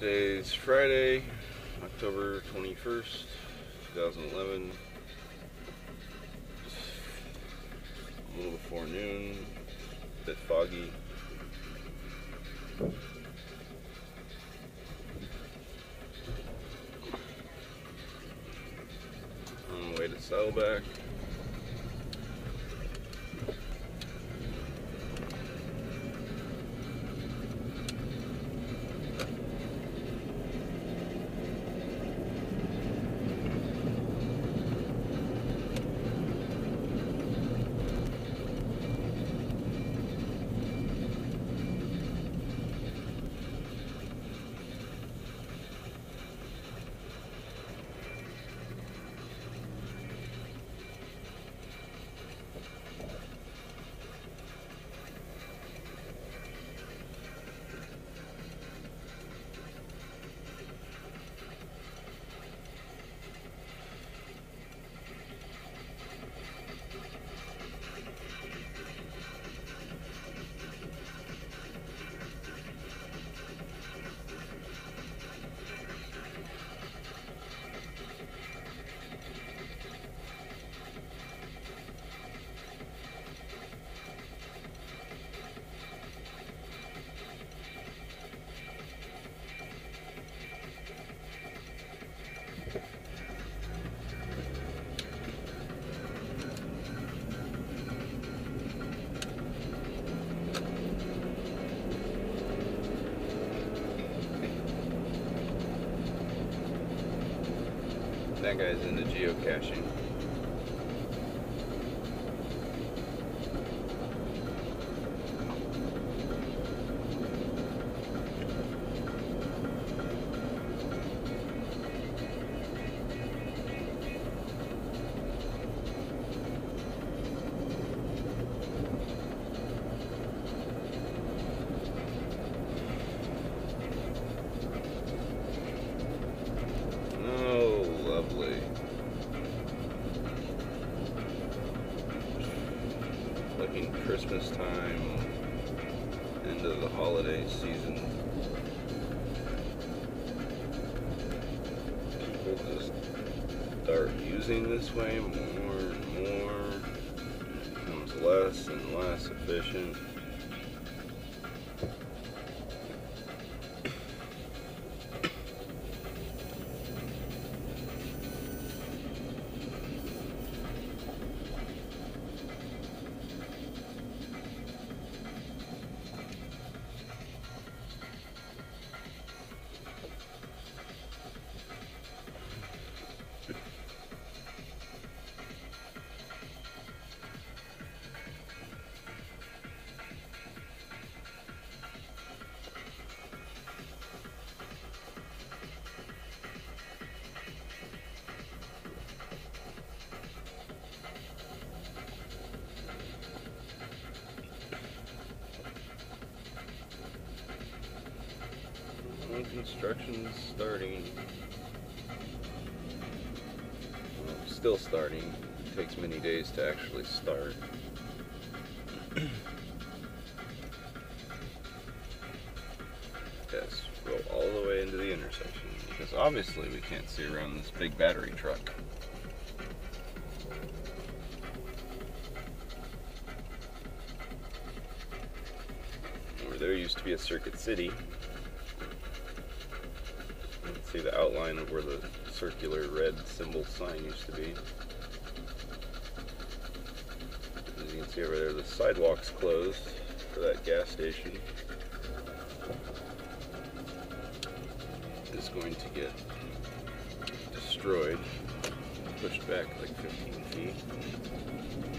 Today's Friday, October 21st, 2011, a little before noon, a bit foggy. On the way to Saddleback. That guy's into geocaching. Looking Christmas time, end of the holiday season. People just start using this way more and more. It becomes less and less efficient. Construction's starting. Well, still starting. It takes many days to actually start. Yes, go all the way into the intersection because obviously we can't see around this big battery truck. Over there used to be a Circuit City. See the outline of where the circular red symbol sign used to be. As you can see over there, the sidewalk's closed for that gas station. It's going to get destroyed, pushed back like 15 feet.